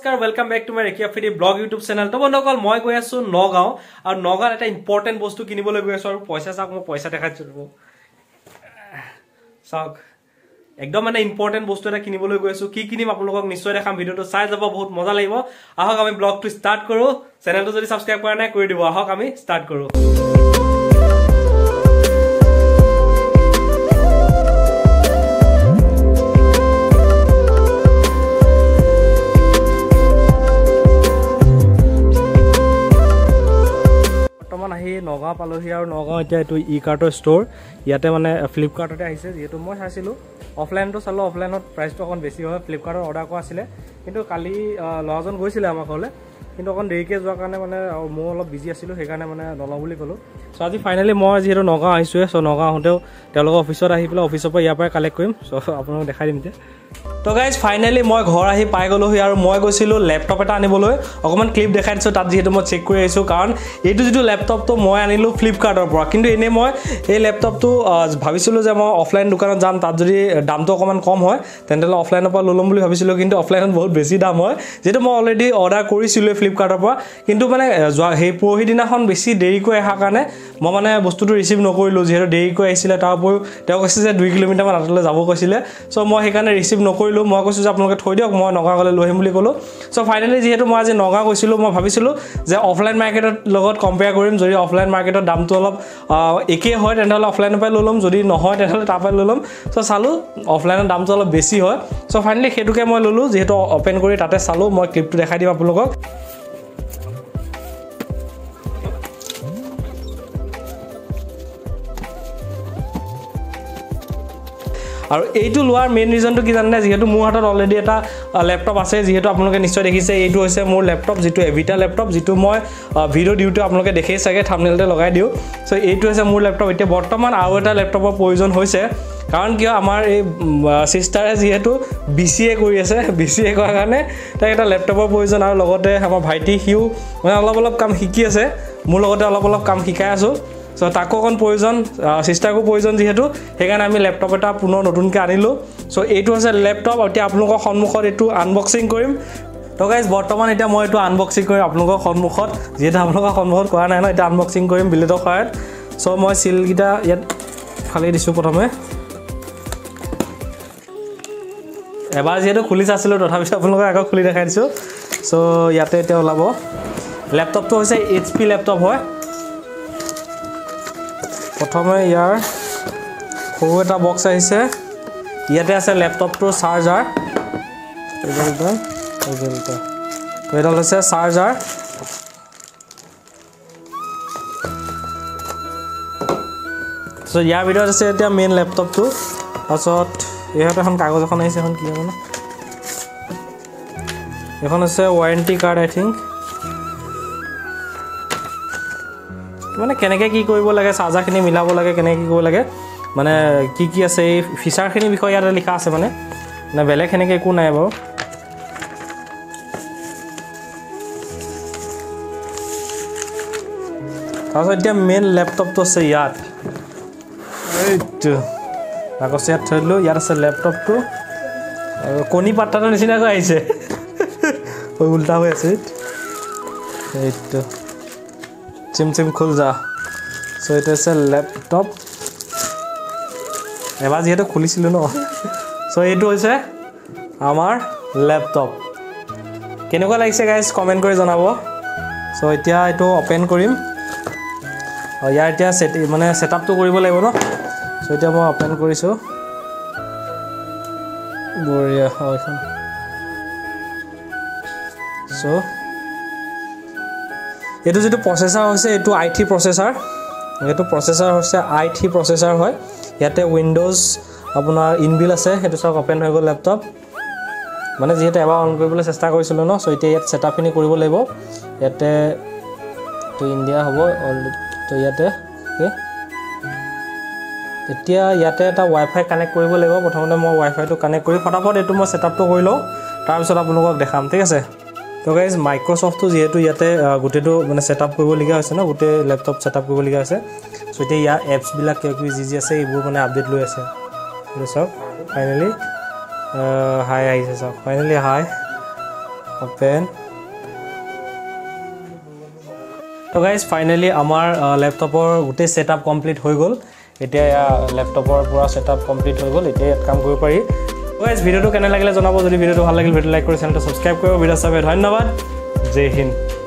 नमस्कार welcome back to my रेकिया फिडी ब्लग यूट्यूब चैनल। तो बंधुकल मैं गई आसो नगाँव और नगाँव एट इम्पर्टेन्ट बस्तु किनिबोले गई आसो और पैसा चाक मैं पैसा देखा चाक एकदम माने इम्पर्टेन्ट बस्तु एटा किनिबोले गई आसो कि किनिम आपलोगक निश्चय देखाम। भिडिओ चाइ जाबा बहुत मजा लागिब। आहक आमी ब्लग टू स्टार्ट करो। चैनल जदि सबस्क्राइब करा नाय करि दिबो। आहक आमी स्टार्ट करो। नगाँव पालोही और नगाँव इ कार्टर स्टोर इते मैं फ्लिपकार्टते जी मैं चाहूँ अफलाइन तो चालों अफलाइन प्राइस तो अक बेसि है। फ्लिपकार्टर अर्डर कर कि कल लाजन गई आम घर कि अक देरीके जो मैं अलग बिजी आसो सैकान मैं नल कलो। सो आज फाइनली मैं जी नगाँव आसुए। सो नगाँव अफिस अफिसर इार कलेक्ट करम। सो आपको देखा दीम। तो गाइज फाइनली मैं घर आहि पाई गलोहि और मैं गई लैपटप एट आनबले अक क्लिप देखा दी। तक जी मैं चेक कर कारण ये जी लैपटप तो मैं आनिलो फ्लिपकार्टर कि इने मैं ये लैपटप तो भाई मैं अफलाइन दुकान जाम तक जो दाम तो अक कम है तेल अफलाइन लम भाई कि अफलाइन बहुत बेसि दाम है जी मैं अलरेडी अर्डर करें फ्लिपकार्टर कि मैं परहि दिना बेसि देरीको अहार कारण मैं मानने बस्तु तो रिसीव नकलो जी देरीको तारों कैसे 2 किलोमीटर मान आटे जा कैसे। सो मैं सैकान रिसीव नक मैं कैसे अपने थी दियक मैं नगाँव गई कलो। सो फाइनली जी मैं आज नगाँव गई मैं भाई जे अफलाइन मार्केट कम्पेयर कर अफलाइन मार्केट दाम तो अलग एक अफलाइन लम जो ना तार लम। सो चालू अफलाइन दाम तो अलग बेसि है। सो फाइनली सैटे मैं ललो जी ओपेन कर ताते चालू मैं क्लिप तो देखा दीम आपलोक। और यू लार मेन रिजन तो कि जाने जी मोर हाथ अलरेडी एट लैपटप आसे जी आपलोक निश्चय देखिसे यू मोर लैपटप जी एविटा लैपटप जी मैं भिडिओ दिवते आपलोक देखे सके थामनेलते लगे दियो। सो यू मोर लैपटप इतना बर्तमान और एट लैपटपर प्रयोजन होइसे कारण क्या आमार सिस्टारे जी BCA कर BCA कर कारण तक एट लैपटपर प्रयोजन और भाईटी सिओ मैं अलग कम शिकी आसे मोर अलग कम शिकाय आसो। सो ताको अक प्रयोजन सिस्टारको प्रयोजन जी लैपटप एट पुनः नतुनक आनिलो। सो ये लैपटप इतना आपलोक सम्मुखत यू आनबक्सिंग करिम। तो गाइज बर्तमान इतना मैं यू आनबक्सिंग करिम आपलोक सम्मुखत जी आपलोक सम्मुखत करा ना इतना आनबक्सिंग करिम बिलेटो सहायत। सो मैं सीलकटा इतना फाली दिसो प्रथम एबार जी खुली चाइसिलो तथापि आपलोक आगे खुली देखा दिसो। सो इते ओलाब लैपटप तो HP लैपटप है। प्रथम यार सौ एट बक्स इते आ लैपटप तो चार्जार चार्जार सो यार भर मेन लैपटप तो तक कागज एन कि वारेंटी कार्ड आई थिंक मैंने के लगे चार्जारखिनि मिलाब लगे के मैंने कि आसे फीचारखिनि विषय इतना लिखा आसे मैंने बेलेग सेने एक ना बार। तक इतना मेन लैपटप तो थोड़ी इतना लैपटप तो कणी पत्ता निचिनाको आई उल्टा हो चिम खुल जा। सो ये लैपटप एबार जी खुली न। सो ये आमार लैपटप केनेकुवा लागिसे गाइस कमेंट कर जानाब। सो इतना यू ओपेन करिम और यार सेट माने सेटअप तो करिब लागिब न। सो इतना मैं ओपेन करिसो बरिया। सो ये जी प्रसेसार यू आई थ्री प्रसेसार I3 प्रसेसार है। इतने विंडोज अपना इनबिल आसे सब ओपेन हो गल लैपटप मैंने जी एबार ऑन चेस्टा कर न। सो इतना सेटअप लगे इतने तो इंडिया हम तो इतना वाईफाई कानेक्ट लगे प्रथम मैं वाईफाई तो कानेक्ट कर फटाफट यू मैं सेटअप तो कर लो तार आपलोक देखाम ठीक है। तो गाइज माइक्रोसफ्ट तो जी इतने गोटे तो मैं सेटअप न गोटे लैपटप सेटअप कर। सो इतना यार एप्सबिल क्या कभी जी आसे ये मैं आपडेट ली आसे सब फाइनली हाई फाइनली हाई ओपन। तो गाइज फाइनली आमार लैपटपर गोटे सेटअप कमप्लीट हो गल। इतना लैपटपर पूरा सेटअप कमप्लीट हो गल। इतना काम कर पारि। तो गाइज भिडियो केने लागिले जनाबो। जो भिडियो भाल लागिल भिडियो लाइक कर चैनल सब्सक्राइब कर। भिडियो सबे धन्यवाद। जय हिंद।